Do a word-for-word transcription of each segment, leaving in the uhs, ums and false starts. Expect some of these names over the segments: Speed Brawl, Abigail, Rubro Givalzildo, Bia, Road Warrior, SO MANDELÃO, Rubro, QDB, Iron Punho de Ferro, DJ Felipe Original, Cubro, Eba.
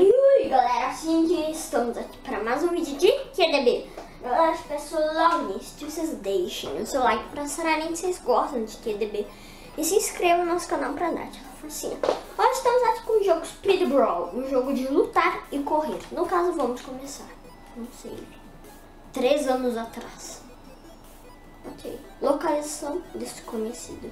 E galera, assim que estamos aqui para mais um vídeo de Q D B. Galera, pessoal, logo no início vocês deixem o seu like para saberem que vocês gostam de Q D B. E se inscreva no nosso canal para dar aquela forcinha. Hoje estamos aqui com o jogo Speed Brawl, um jogo de lutar e correr. No caso, vamos começar, não sei, três anos atrás. Ok, localização desconhecida.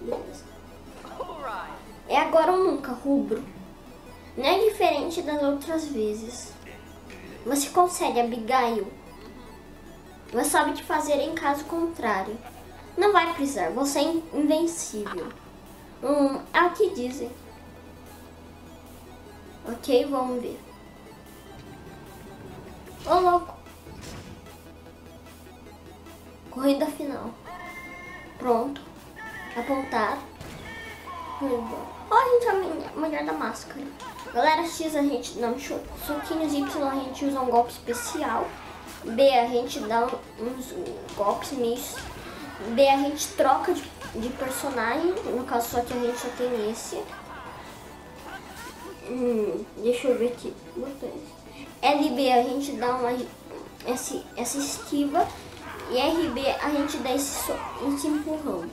Beleza. É agora ou nunca, Rubro. Não é diferente das outras vezes. Você consegue, Abigail. Mas sabe de fazer em caso contrário. Não vai precisar, você é invencível. Hum, é o que dizem. Ok, vamos ver. Ô, louco. Corrida final. Pronto. Apontar. Oh, gente, a mulher da máscara. Galera, X a gente dá um soquinhos, Y a gente usa um golpe especial, B a gente dá uns golpes mistos, B a gente troca de, de personagem, no caso só que a gente só tem esse. Hum, deixa eu ver aqui. L B a gente dá uma esse, essa esquiva e R B a gente dá esse, esse empurrão.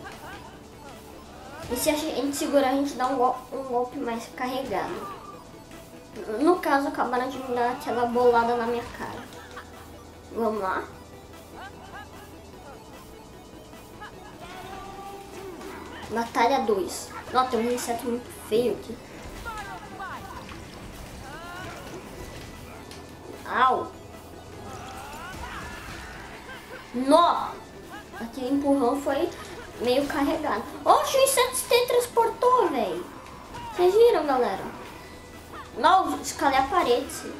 E se a gente segurar, a gente dá um, go um golpe mais carregado. No caso, acabaram de me dar aquela bolada na minha cara. Vamos lá. Batalha dois. Nossa, tem um inseto muito feio aqui. Au! Nó! Aquele empurrão foi meio carregado. Oxe, o inseto se transportou, velho. Vocês viram, galera? Não, escalei a parede.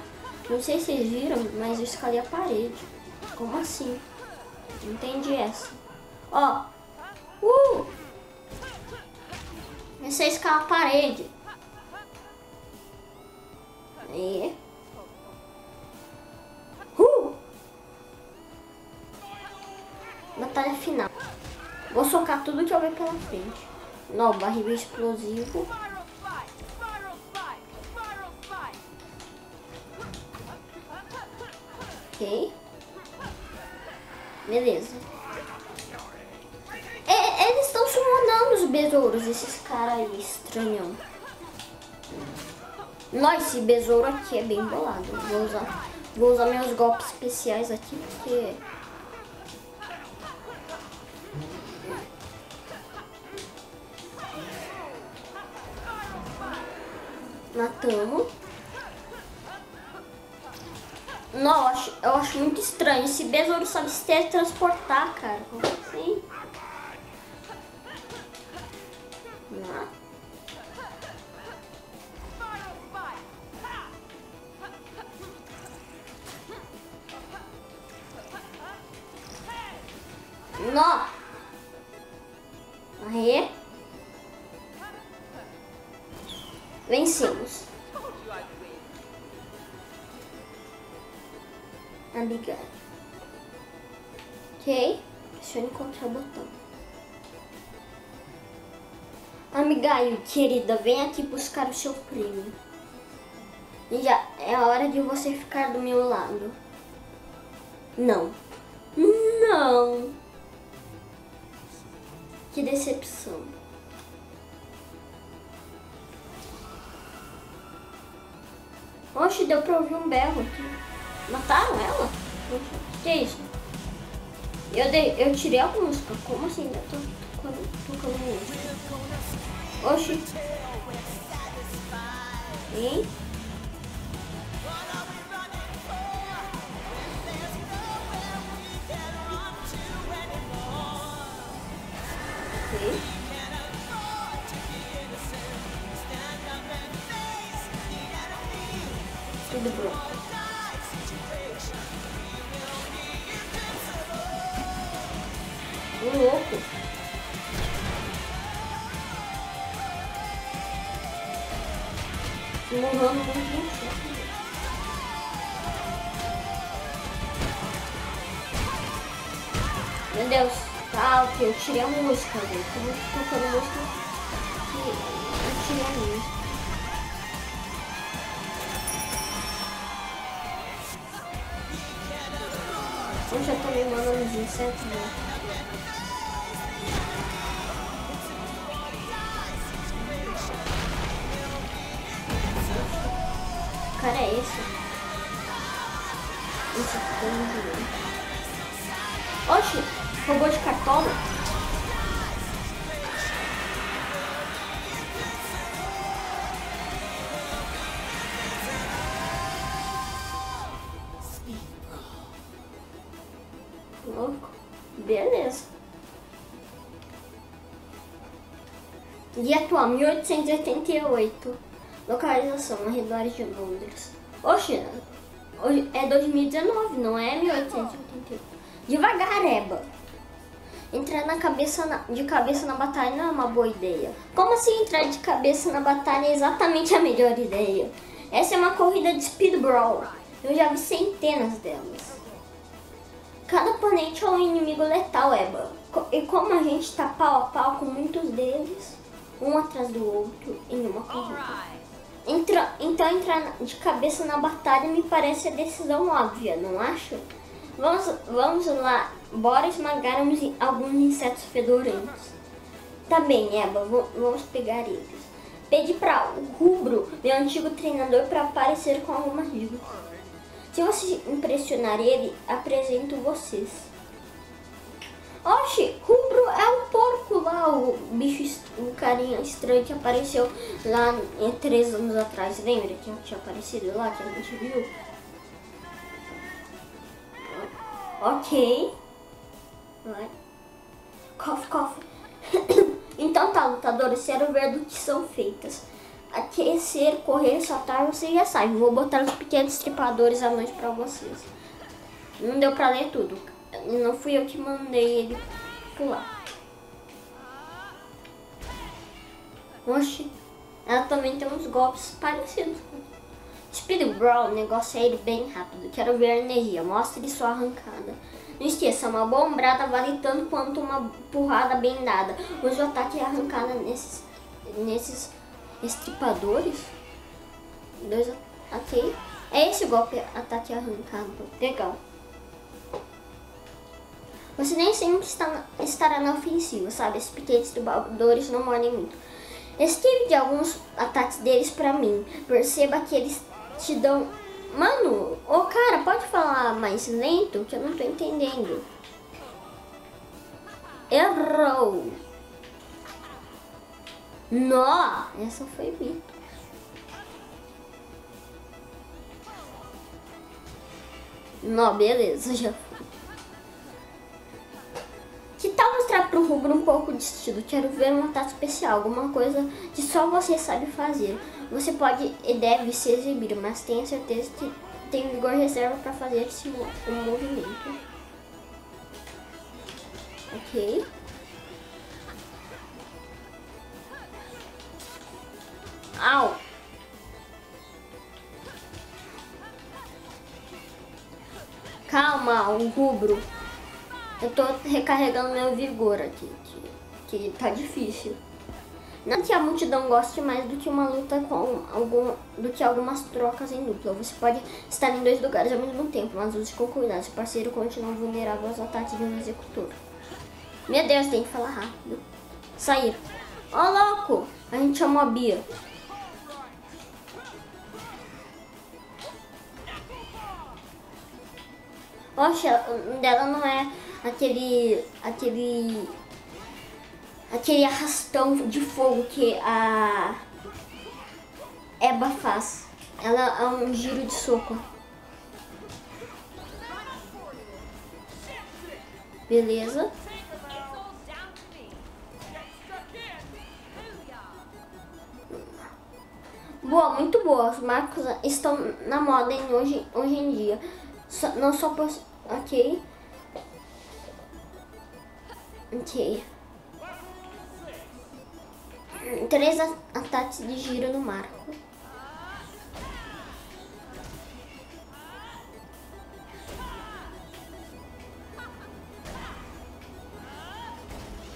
Não sei se vocês viram, mas eu escalei a parede. Como assim? Entendi essa. Ó. Uh! Comecei a escalar a parede. Aí. Uh! Batalha final. Vou socar tudo que eu ver pela frente. Não, barril explosivo. Ok. Beleza. É, eles estão summonando os besouros, esses caras aí, estranhão. Nossa, esse besouro aqui é bem bolado. Vou usar, vou usar meus golpes especiais aqui, porque... Matamos. Não, eu acho, eu acho muito estranho. Esse besouro sabe se teletransportar, cara. Como assim? Não. Não. Aí. Vencemos. Abigail. Ok. Deixa eu encontrar o botão. Abigail, querida, vem aqui buscar o seu prêmio. E já é a hora de você ficar do meu lado. Não. Não. Que decepção. Oxe, deu pra ouvir um berro aqui. Mataram ela? Que isso? Eu, dei, eu tirei a música. Como assim? Eu tô tocando música. Oxe. Hein? Ok. Tudo pronto. O louco. Morrendo muito bem. Meu Deus. Ah, ok. Eu tirei a música, velho. Como eu tô tocando música? Eu tirei a música. Hoje eu tomei uma mão de inseto, né? Cara, é isso? Isso ficou muito bom. Oxi, robô de cartola. Beleza. Dia atual, mil oitocentos e oitenta e oito. Localização, arredores de Londres. Oxe, é dois mil e dezenove, não é mil oitocentos e oitenta e oito. Devagar, Eba. Entrar na cabeça na, de cabeça na batalha não é uma boa ideia. Como assim entrar de cabeça na batalha é exatamente a melhor ideia? Essa é uma corrida de Speed Brawl. Eu já vi centenas delas. Cada oponente é um inimigo letal, Eba. E como a gente tá pau a pau com muitos deles, um atrás do outro, em uma corrida. Entra, então entrar de cabeça na batalha me parece a decisão óbvia, não acho? Vamos, vamos lá, bora esmagar uns, alguns insetos fedorentos. Tá bem, Eba, vamos pegar eles. Pedi pra o Rubro, meu antigo treinador, para aparecer com algumas dicas. Se você impressionar ele, apresento vocês. Oxi, Cubro é o porco lá, o bicho, o carinha estranho que apareceu lá em três anos atrás. Lembra que tinha aparecido lá, que a gente viu? Ok. Vai. Cof, cof. Então tá, lutadores, quero ver do que são feitas. Aquecer, correr, saltar, você já sabe. Vou botar os pequenos tripadores à noite pra vocês. Não deu pra ler tudo. Não fui eu que mandei ele pular. Oxi. Ela também tem uns golpes parecidos. Speed Brawl, o negócio é ele bem rápido. Quero ver a energia. Mostre sua arrancada. Não esqueça, uma bombrada vale tanto quanto uma porrada bem dada. Use o ataque e arrancada nesses... nesses estripadores. Dois ataques. Okay. É esse golpe, ataque arrancado. Legal. Você nem sempre está na, estará na ofensiva, sabe? Esses pequenos estripadores não mordem muito. Esquive de alguns ataques deles pra mim. Perceba que eles te dão... Mano, ô oh, cara, pode falar mais lento? Que eu não tô entendendo. Errou. Nó! Essa foi mito. Nó, beleza, já foi. Que tal mostrar pro Rubro um pouco de estilo? Quero ver um ataque especial, alguma coisa que só você sabe fazer. Você pode e deve se exibir, mas tenha certeza que tem vigor reserva para fazer esse movimento. Ok. Au! Calma, o Rubro. Eu tô recarregando meu vigor aqui, que, que tá difícil. Não que a multidão goste mais do que uma luta com algum, do que algumas trocas em dupla. Você pode estar em dois lugares ao mesmo tempo, mas use com cuidado. Seu parceiro continua vulnerável aos ataques do executor. Meu Deus, tem que falar rápido. Sair. Ó, oh, louco! A gente chamou a Bia. Oxe, o dela não é aquele, aquele, aquele arrastão de fogo que a Eba faz. Ela é um giro de soco. Beleza. Boa, muito boa. Os marcos estão na moda em hoje, hoje em dia. So, não só posso... Ok. Ok. Três ataques de giro no marco.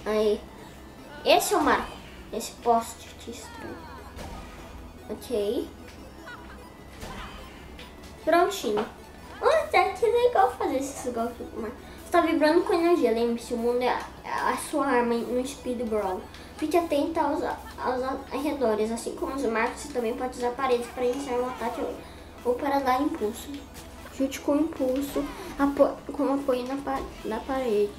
Aí. Esse é o marco. Esse poste que estranho. Ok. Prontinho. Ah, até que é legal fazer esses golpes. Você tá vibrando com energia, lembre-se, o mundo é a, a sua arma no Speed Brawl. Fique atenta aos, aos arredores, assim como os marcos, você também pode usar paredes para iniciar um ataque ou, ou para dar impulso. Chute com impulso, apo, com apoio na, na parede.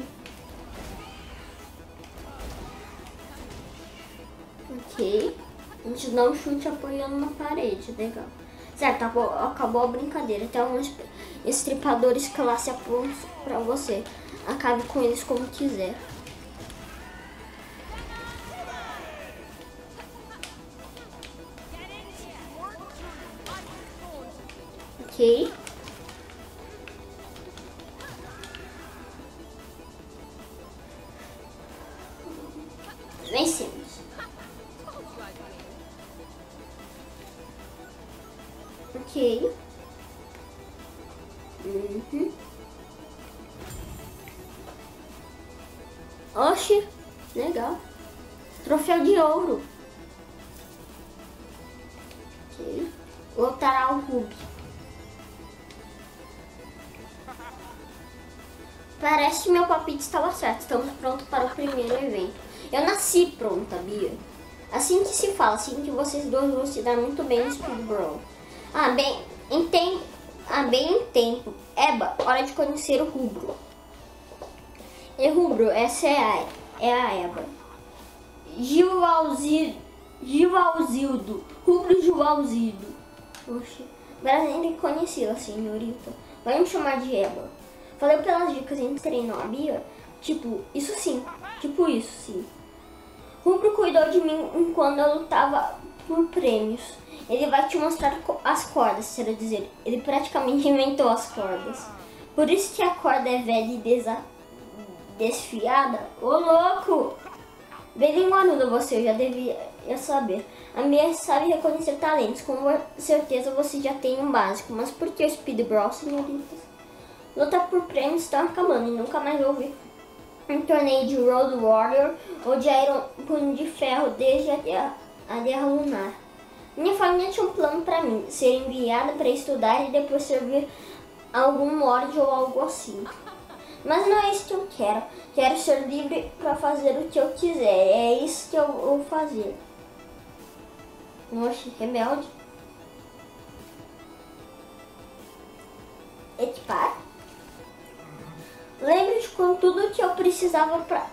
Ok, a gente dá um chute apoiando na parede, legal. Certo, acabou a brincadeira. Tem alguns estripadores classe prontos pra você. Acabe com eles como quiser. Ok. Vencemos. Ok. Uhum. Oxi, legal. Troféu de ouro. Ok. Voltar ao Ruby. Parece que meu palpite estava certo. Estamos prontos para o primeiro evento. Eu nasci pronta, Bia. Assim que se fala, assim que vocês dois vão se dar muito bem no Speed Brawl. Ah, bem em tempo. Ah, bem em tempo. Eba, hora de conhecer o Rubro. E Rubro, essa é a, é a Eba. Givalzildo. Rubro Givalzildo. Oxe, brasileiro que conheceu a senhorita. Vai me chamar de Eba. Valeu pelas dicas em treino, a Bia. Tipo, isso sim. Tipo, isso sim. Rubro cuidou de mim enquanto eu lutava por prêmios. Ele vai te mostrar as cordas, quer dizer, ele praticamente inventou as cordas. Por isso que a corda é velha e desa... desfiada. Ô louco! Bem linguarudo você, eu já devia saber. A minha sabe reconhecer talentos, com certeza você já tem um básico. Mas por que o Speed Brawl, senhoritas? Luta por prêmios estão acabando e nunca mais ouvi um torneio de Road Warrior ou de Iron Punho de Ferro desde a, a Guerra Lunar. Minha família tinha um plano para mim, ser enviada para estudar e depois servir algum lorde ou algo assim. Mas não é isso que eu quero. Quero ser livre para fazer o que eu quiser. É isso que eu vou fazer. Oxe, rebelde. Equipar. Lembre-se com tudo que eu precisava para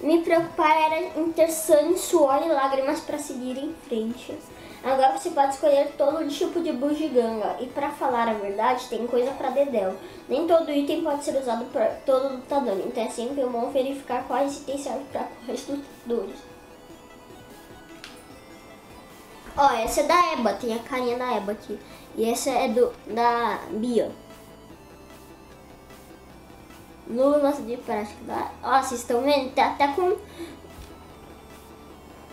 me preocupar era em ter sangue, suor e lágrimas para seguir em frente. Agora você pode escolher todo tipo de bugiganga. E pra falar a verdade, tem coisa pra dedéu. Nem todo item pode ser usado por todo lutador. Então é sempre bom verificar quais itens servem pra quais lutadores. Ó, oh, essa é da Eba. Tem a carinha da Eba aqui. E essa é do da Bia. Lulas de prática. Ó, oh, vocês estão vendo? Tá até com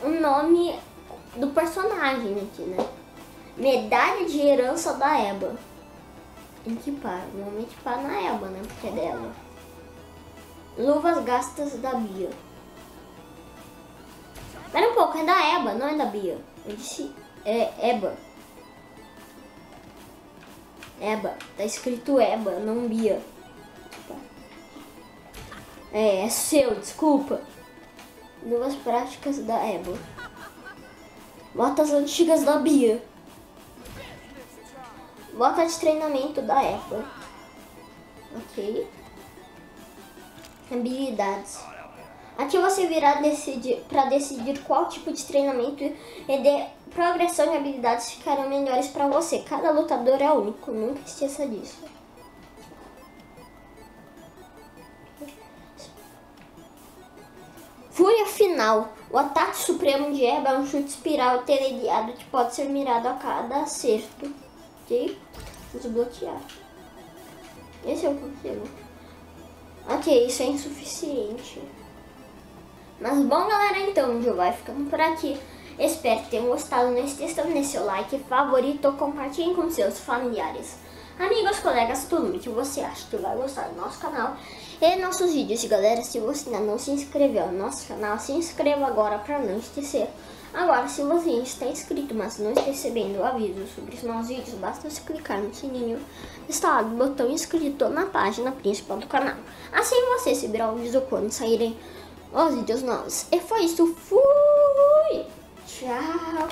o nome do personagem aqui, né? Medalha de herança da Eba. Equipar. Vamos equipar na Eba, né? Porque é dela. Luvas gastas da Bia. Pera um pouco, é da Eba, não é da Bia. Eu disse é Eba. Eba. Tá escrito Eba, não Bia. É, é seu, desculpa. Luvas práticas da Eba. Botas antigas da Bia. Bota de treinamento da Eba. Ok. Habilidades. Aqui você virá decidir, para decidir qual tipo de treinamento e de progressão de habilidades ficarão melhores para você. Cada lutador é único, nunca esqueça disso. Fúria final. O ataque supremo de Eba é um chute espiral teleguiado que pode ser mirado a cada acerto. Ok? Desbloquear. Esse eu consigo. Ok, isso é insuficiente. Mas bom, galera, então o vídeo vai ficando por aqui. Espero que tenham gostado. Não esqueçam de deixar seu like, favorito, compartilhem com seus familiares, amigos, colegas, tudo que você acha que vai gostar do nosso canal. e nossos vídeos. Galera, se você ainda não se inscreveu no nosso canal, se inscreva agora para não esquecer. Agora, se você está inscrito, mas não está recebendo avisos sobre os novos vídeos, basta você clicar no sininho instalado o botão inscrito na página principal do canal. Assim você receberá o aviso quando saírem os vídeos novos. E foi isso, fui! Tchau!